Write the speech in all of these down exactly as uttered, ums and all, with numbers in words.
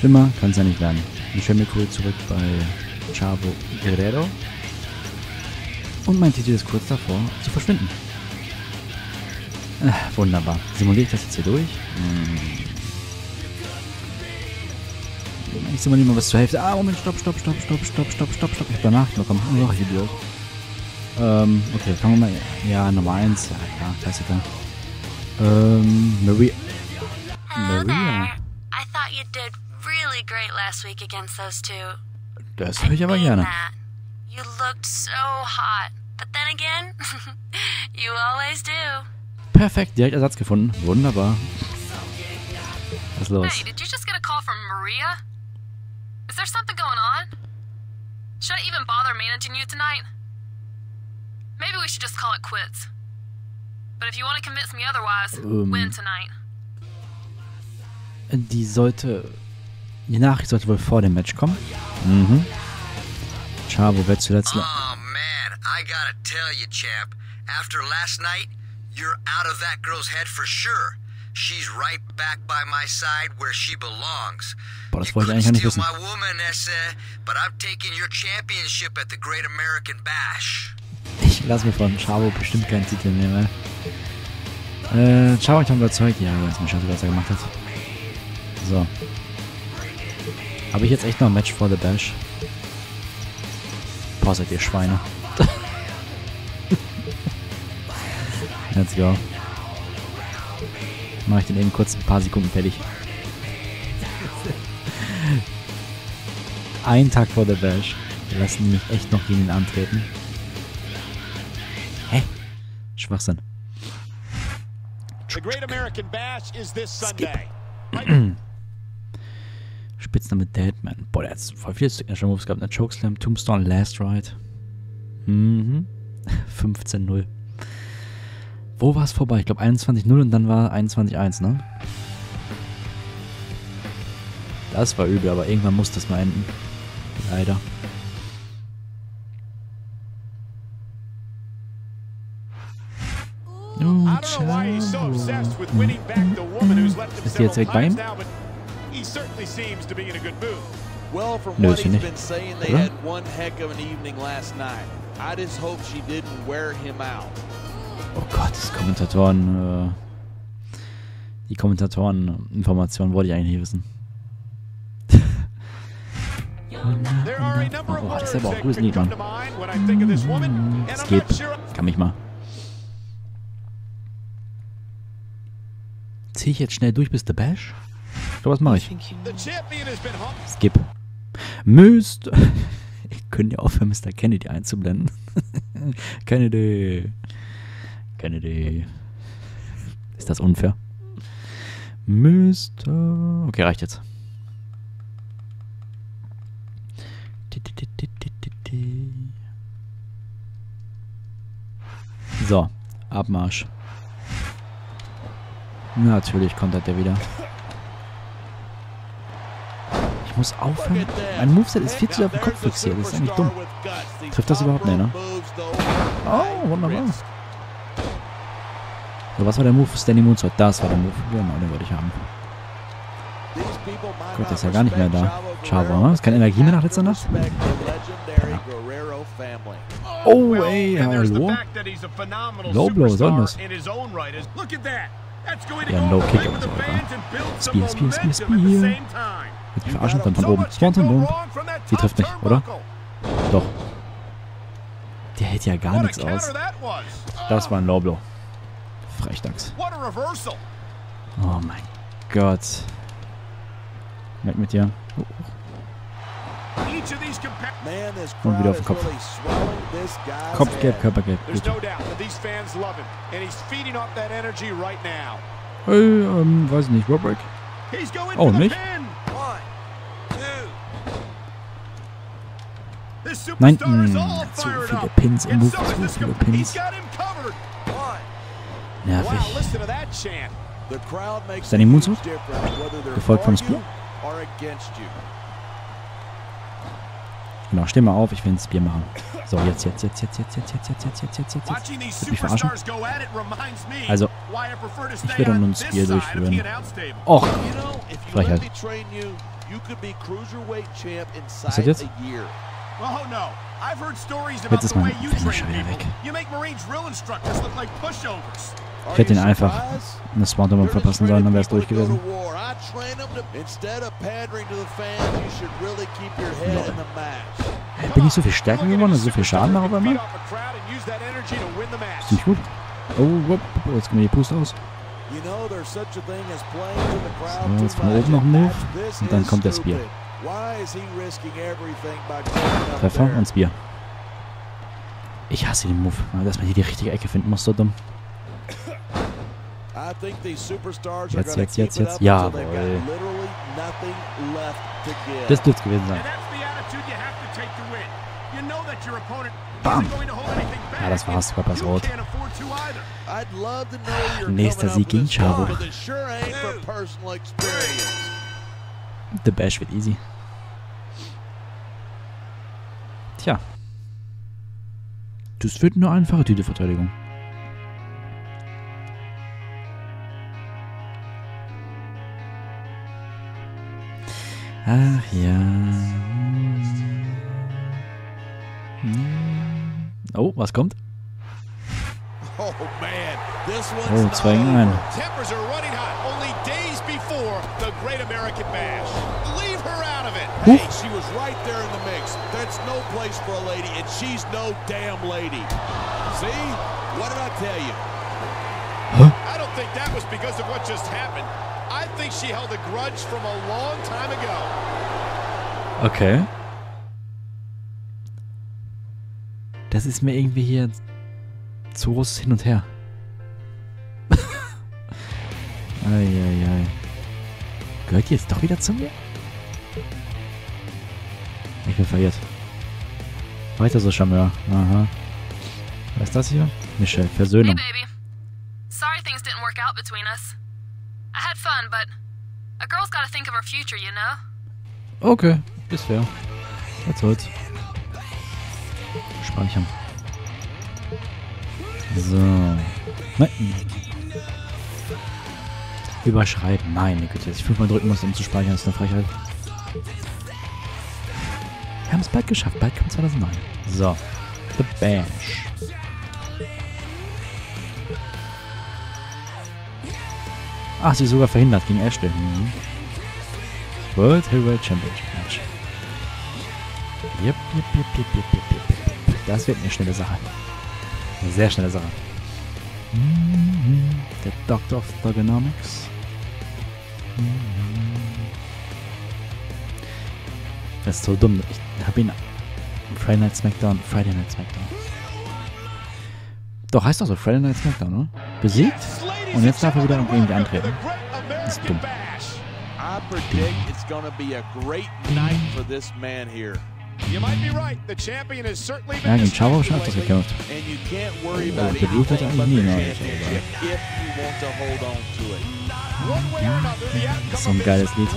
Schlimmer kann es ja nicht werden. Ich stelle mir kurz zurück bei Chavo Guerrero. Und mein Titel ist kurz davor zu verschwinden. Ach, wunderbar. Simuliere ich das jetzt hier durch? Hm. Ich simuliere mal was zur Hälfte. Ah, Moment, stopp, stopp, stopp, stopp, stopp, stopp, stopp, stopp. Ich hab danach bekommen. Ach, Idiot. Ähm, okay, fangen wir mal. Ja, Nummer eins. Ja, klar, Klassiker. Ähm, Maria. Maria. Das höre ich aber gerne. You looked so hot, but then again, you always do. Perfekt, direkt Ersatz gefunden. Wunderbar. Was ist los? Hey, did you just get a call from Maria? Is there something going on? Should I even bother managing you tonight? Maybe we should just call it quits. But if you want to convince me otherwise, um, win tonight. Die sollte, die Nachricht sollte wohl vor dem Match kommen. Mhm. Chavo, wer zuletzt... Oh man, I gotta tell you, champ. After last night, you're out of that girl's head for sure. She's right back by my side where she belongs. Boah, das wollte ich eigentlich gar nicht wissen. Ich lasse mir von Chavo bestimmt keinen Titel nehmen. Äh, Chavo, ich bin überzeugt, ja, weil es mir schon so besser gemacht hat. So. Habe ich jetzt echt noch ein Match vor The Bash? Boah, seid ihr Schweine. Let's go. Mache ich den eben kurz ein paar Sekunden fertig. Ein Tag vor der Bash. Die lassen mich echt noch gegen ihn antreten. Hä? Schwachsinn. The Great American Bash is this Sunday. Spitzname Deadman. Boah, der hat voll viele Signature-Moves gehabt. Ne? Chokeslam, Tombstone, Last Ride. Mhm. fünfzehn null. Wo war es vorbei? Ich glaube einundzwanzig null und dann war einundzwanzig eins, ne? Das war übel, aber irgendwann muss das mal enden. Leider. Oh, Chavo. Ist die jetzt weg bei ihm? He certainly seems to be in a good mood. Well, from what he's been saying, they had one heck of an evening last night. I just hope she didn't wear him out. Oh Gott, das Kommentatoren, äh, die Kommentatoren-Informationen wollte ich eigentlich nicht wissen. Oh, das ist aber auch gruselig, Mann. Skip, kann mich mal. Zieh ich jetzt schnell durch bis The Bash? Ich glaube, was mache ich? Skip. Müsst. Ich könnte ja aufhören, Mister Kennedy einzublenden. Kennedy. Kennedy. Ist das unfair? Mister. Okay, reicht jetzt. So, Abmarsch. Natürlich kontert der wieder. Ich muss aufhören. Mein Moveset ist viel zu sehr auf den Kopf fixiert. Das ist eigentlich dumm. Trifft das überhaupt nicht, ne? Oh, wunderbar. So, was war der Move? Standing Moonsault. Das war der Move. Genau, den wollte ich haben. Gott, der ist ja gar nicht mehr da. Chavo, ne? Ist keine Energie mehr nach letzter Nacht? Oh, ey, hallo? Low Blow, was soll denn das? Ja, ein Low Kick oder so, oder? Spear, Spear, Spear, Spear. Hätte mich verarschen können von oben. Swanton Bomb. Die trifft nicht, oder? Doch. Der hält ja gar nichts aus. Das war ein Low Blow. Frechdachs. Oh mein Gott. Weg mit dir. Oh. Und wieder auf den Kopf. Kopfgelb, Körpergelb. Hey, ähm, weiß nicht. Roadbreak? Oh, nicht? Nein, mh, zu viele Pins im Move, zu viele Pins. Nervig. Standing Moonsault, gefolgt von Spear. Genau, steh mal auf, ich will einen Spear machen. So, jetzt, jetzt, jetzt, jetzt, jetzt, jetzt, jetzt, jetzt, jetzt, jetzt, jetzt, jetzt, jetzt. Wird mich verarschen? Also, ich will dann nur einen Spear durchführen. Och, Frechheit. Was ist jetzt? Oh no, I've heard stories about the way you train people. You make Marine drill instructors look like pushovers. Ich hätte ihn einfach eine Swanton verpassen sollen, dann wäre es durch gewesen. So. Bin ich so viel stärker geworden und so viel Schaden noch auf einmal? Ist nicht gut. Oh, jetzt kommt mir die Puste aus. So, jetzt von oben noch ein Move und dann kommt der Spear. Treffer und Spear. Ich hasse den Move, dass man hier die richtige Ecke finden muss, so dumm. Jetzt, jetzt, jetzt, jetzt. Ja, jawohl. Das dürfte gewesen sein. Bam. Ja, das war's. Körper ist rot. Nächster Sieg gegen Chavo. The Bash wird easy. Tja. Das wird nur einfache Titelverteidigung. Ach ja. Oh, was kommt? Oh, zwei gegen einen. Huch. Huh? Okay. Das ist mir irgendwie hier zu groß hin und her. Eieiei. Gehört die jetzt doch wieder zu mir? Ich bin verwirrt. Weiter so, Charmeur. Aha. Was ist das hier? Michelle, Versöhnung. Hey, baby. Sorry things didn't work out between us. I had fun, but a girl's got to think of her future, you know? Okay, ist fair. That's it. Speichern. So. Nein. Überschreiben. Meine Güte, dass ich fünfmal drücken muss, um zu speichern, ist eine Frechheit. Wir haben es bald geschafft. Bald kommt zweitausendneun. So. The Bash. Ach, sie ist sogar verhindert gegen Ashley. Mhm. World Heavyweight Championship Match. Yep, yep, yep, yep, yep, yep, yep. Das wird eine schnelle Sache. Eine sehr schnelle Sache. Mhm. Der Doctor of Thorganomics. Mhm. Das ist so dumm. Ich habe ihn. Friday Night Smackdown. Friday Night Smackdown. Doch, heißt doch so. Friday Night Smackdown, oder? Besiegt? Und jetzt darf er wieder irgendwie antreten. Das ist dumm. Ja, gegen Chavo schon öfters gekämpft. Und geblüht hat er eigentlich nie, ne? Das ist so ein geiles Lied.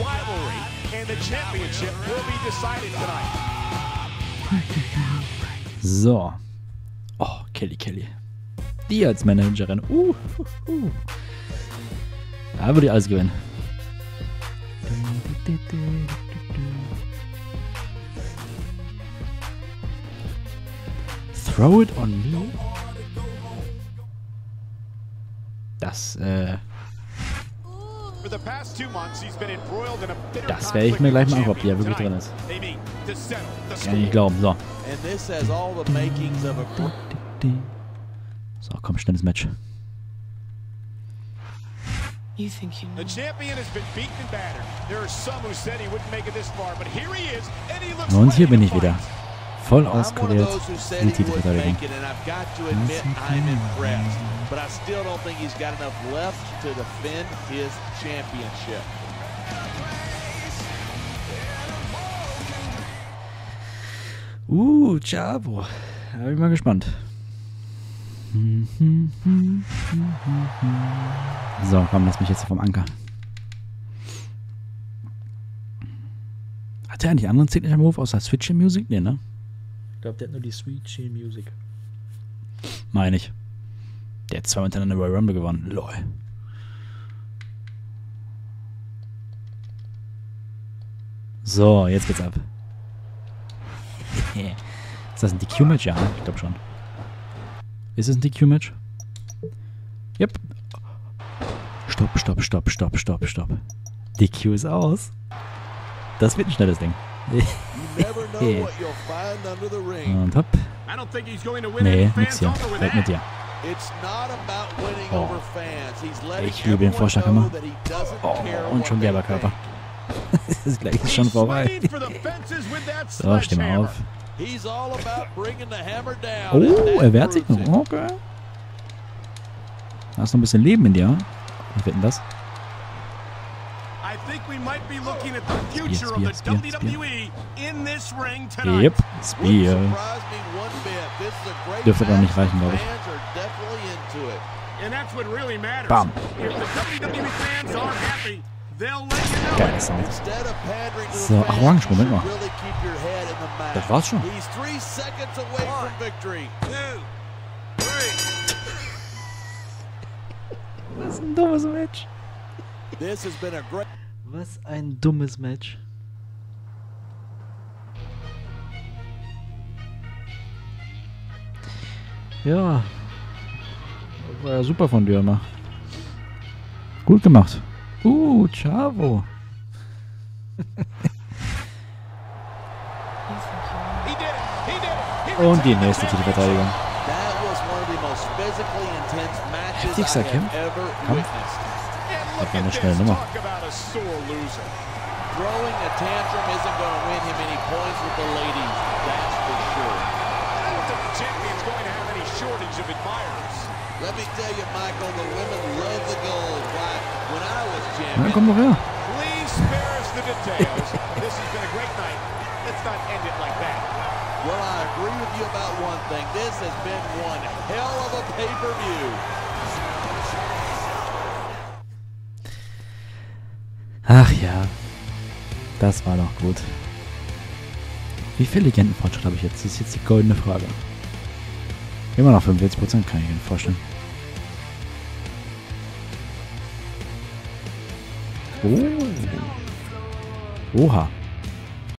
So. Oh, Kelly Kelly. Die als Managerin. Uh, uh, uh. Da würde ich alles gewinnen. Throw it on me. Das, äh... Das werde ich mir gleich mal angucken, ob die ja wirklich drin ist. Kann ich nicht glauben, so. So, komm, schnelles Match. You think you know. Und hier bin ich wieder. Voll auskuriert. Die Titelverteidigung. Uh, Chavo. Da bin ich mal gespannt. So, komm, lass mich jetzt vom Anker. Hat er eigentlich anderen Signature Move außer Switch in Music? Nee, ne? Ich glaube, der hat nur die Switch in Music. Meine ich. Der hat zweimal hintereinander Royal Rumble gewonnen. Lol. So, jetzt geht's ab. Ist das ein D Q-Match? Ja, ich glaube schon. Ist es ein D Q-Match? Yep. Stopp, stopp, stopp, stopp, stopp, stopp. D Q ist aus. Das wird ein schnelles Ding. Und hopp. Nee, nix hier. Weg mit dir. Oh. Ich liebe den Vorschlag immer. Oh, und schon Werberkörper. Das ist gleich schon vorbei. So, steh mal auf. Oh, er wehrt sich noch. Okay. Da ist noch ein bisschen Leben in dir. Was wird denn das? Spear, Spear, Spear, Spear. Yep, Spear. Dürfte aber nicht reichen, glaube ich. Bam. Geiler Sound. So, ach, Orange, Moment mal. Das war's schon. Was ein dummes Match. Was ein dummes Match. Ja. Das war ja super von dir immer. Gut gemacht. Uh, Chavo. Und die nächste Titelverteidigung. Heftigster Kampf. Das war eine schnelle Nummer. Na, komm doch her. Ach ja, das war doch gut. Wie viel Legendenfortschritt habe ich jetzt? Das ist jetzt die goldene Frage. Immer noch fünfundvierzig Prozent, kann ich mir vorstellen. Oh. Oha.